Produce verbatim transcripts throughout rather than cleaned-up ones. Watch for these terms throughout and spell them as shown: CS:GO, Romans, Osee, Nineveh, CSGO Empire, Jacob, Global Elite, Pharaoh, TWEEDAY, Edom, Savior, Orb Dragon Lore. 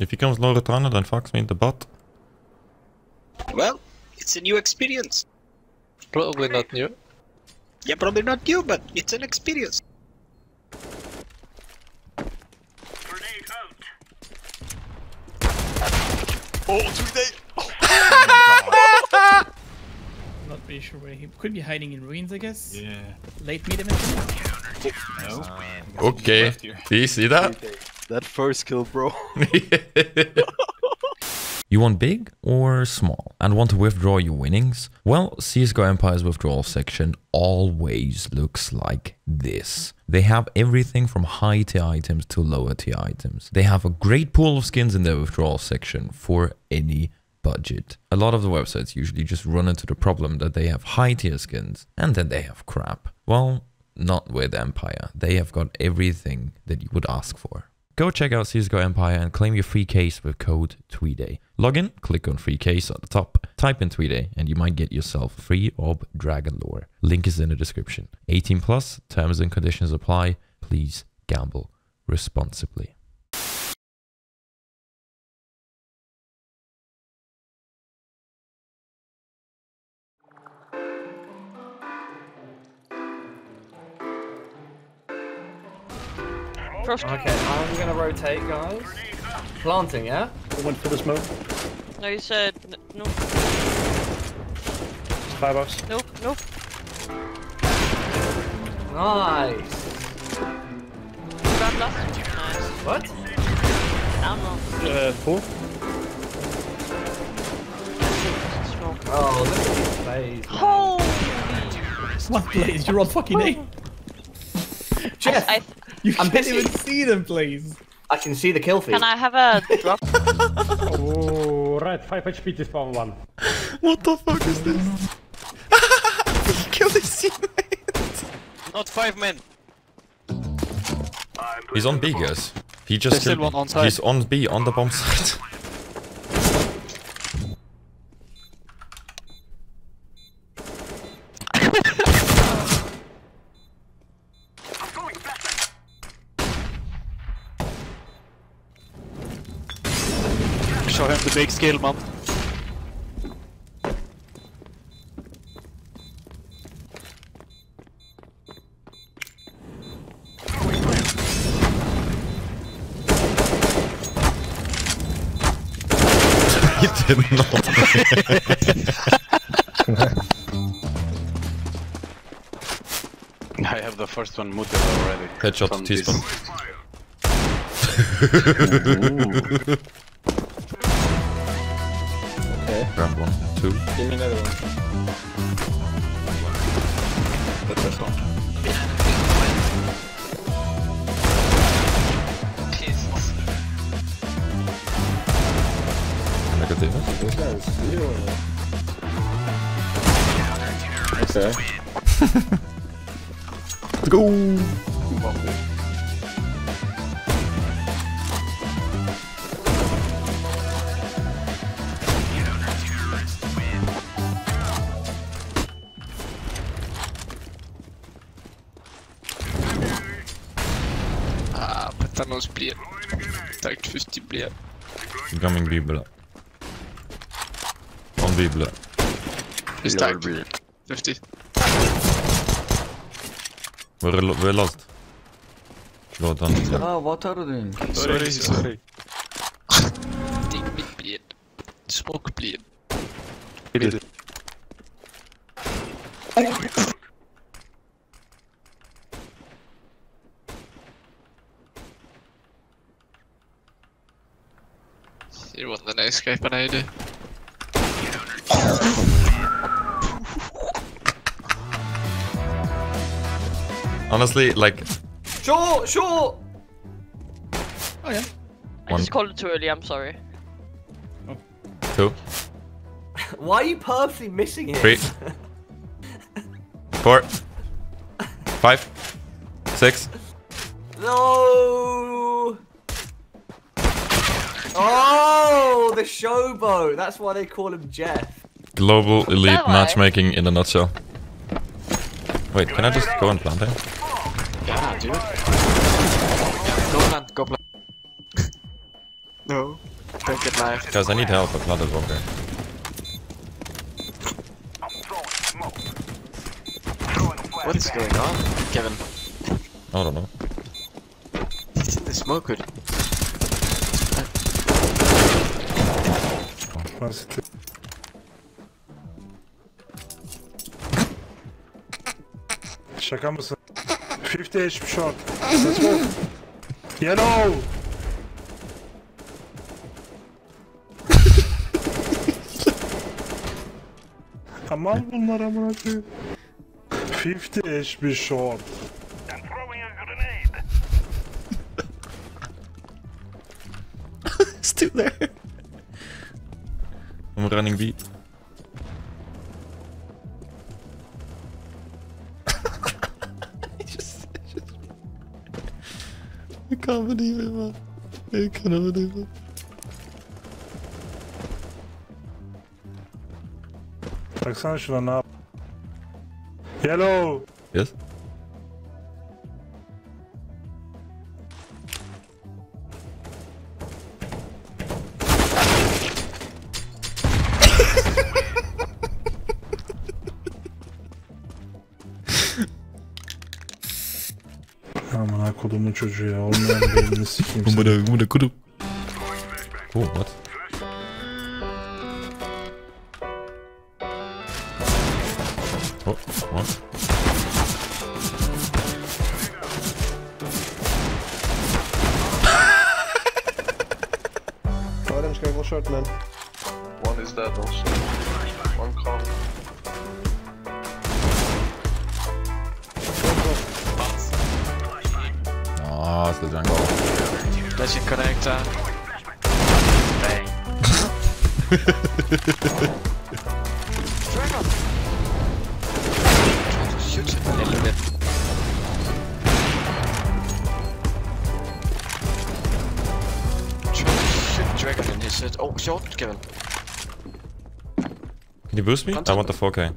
If he comes low Retrana, then fucks me in the butt. Well, it's a new experience. Probably not new. Yeah, probably not new, but it's an experience. Grenade out. Oh, Tweeday! Oh. Not really sure where he could be hiding in ruins, I guess. Yeah. Late mid eventually. No. Uh, okay. Do you see that? That first kill, bro. You want big or small and want to withdraw your winnings? Well, C S G O Empire's withdrawal section always looks like this. They have everything from high tier items to lower tier items. They have a great pool of skins in their withdrawal section for any budget. A lot of the websites usually just run into the problem that they have high tier skins and then they have crap. Well, not with Empire. They have got everything that you would ask for. Go check out C S G O Empire and claim your free case with code TWEEDAY. Log in, click on free case at the top, type in TWEEDAY and you might get yourself free Orb Dragon Lore. Link is in the description. eighteen plus, terms and conditions apply. Please gamble responsibly. Okay, I'm gonna rotate, guys. Planting, yeah? I went for the smoke. No, you said no. Firebox. Nope, nope. Nice. Grab last. Nice. What? Ammo. Uh, four. Oh, look at these plays. Holy! What plays? You're on fucking eight. Jeff! I, I You I'm can't busy. even see them, please. I can see the kill feed. Can I have a drop? Oh, right, five H P to spawn one. What the fuck is this? He killed his teammate. Not five men. He's on B, guys. He just killed one on site. He's on B, on the bomb site. Show him the big skill, man. He did not. I have the first one muted already. Headshot, T-spawn. Grab one, two. Give me another one. That's this one. Jesus. Negative. Okay. Let's go! Wow. Блядь. Так, fifty, блядь. Coming B, блядь. On B, блядь. He's tagged. fifty. We're, we're lost. Go down. Ah, what are they? Sorry, sorry. Dig mid, блядь. Smoke, блядь. Mid. It wasn't an escape, but I do. Honestly, like. Sure, sure! Oh, yeah. I One. just called it too early, I'm sorry. Oh. Two. Why are you purposely missing it? Three. Four. Five. Six. No! Oh, the showboat. That's why they call him Jeff. Global elite matchmaking in a nutshell. Wait, can I just go and plant him? Yeah, dude. Go plant, go plant. No. Don't get knifed. Guys, I need help, I'm not a bunker. What is going on, Kevin? I don't know. He's in the smoke hood. Şaka mısın? fifty H P short. Let's move. Yellow. Aman bunlar amına koyayım. fifty H P short. I'm throwing a grenade. It's still there. I'm running B. I can't believe it, man. I cannot believe it. Baksana şuna ne yap? Yellow! Yes? Amına kodumun çocuğu ya, olmayan beynini sikeyim seni. Amına kodum. Oh, what? Oh, what? Orange guy will short, man. One is dead also. One can't. Oh, it's the jungle. Let you connect, uh. Bang. Shoot it a little bit. Shoot Dragon in his head. Oh, shot, Kevin. Can you boost me? Contact I want the four K.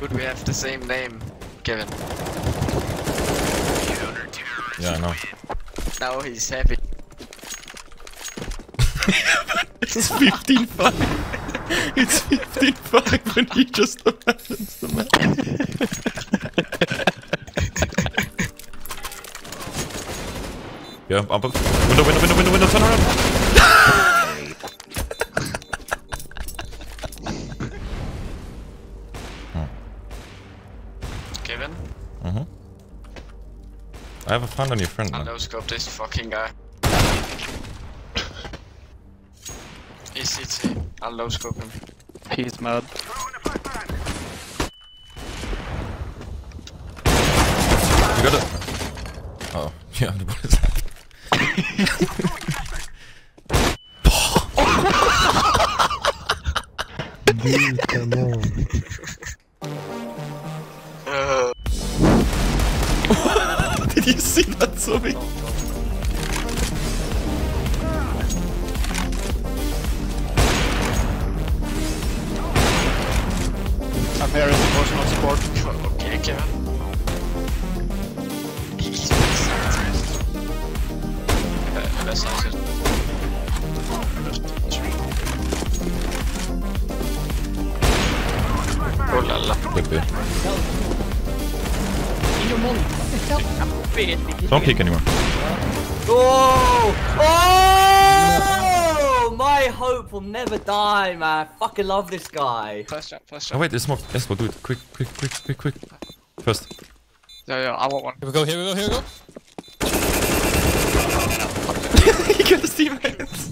Good, we have the same name, Kevin. Yeah, I know. Now he's happy. It's fifteen five. It's fifteen five when he just abandons the map. Yeah, I'm up. Window, window, window, window, window, turn around. Kevin? Mm-hmm. I have a plan on your friend now. I no-scope this fucking guy. He's C T. I'll low-scope him. He's mad. You got it. Oh, yeah, the what is that? Dude, come on. Did you see that, Zombie? I'm here as emotional support. Okay, Kevin. He's been serious. Uh, that's not it. Oh la la. Help. Don't peek anymore. Oh! Oh! My hope will never die, man. I fucking love this guy. First jump, first jump. Oh, wait, there's more. Let's go, do it. Quick, quick, quick, quick, quick. First. Yeah, yeah, I want one. Here we go, here we go, here we go. He got his teammates.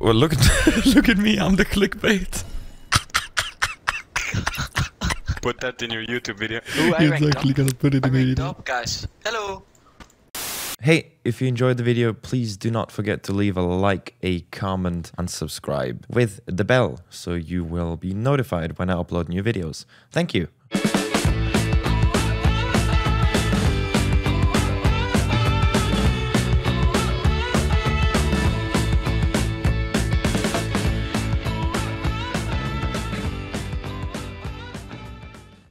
Well, look at, look at me. I'm the clickbait. Put that in your YouTube video. Ooh, I exactly, gonna put it I in your YouTube. Hello. Hey, if you enjoyed the video, please do not forget to leave a like, a comment, and subscribe with the bell so you will be notified when I upload new videos. Thank you.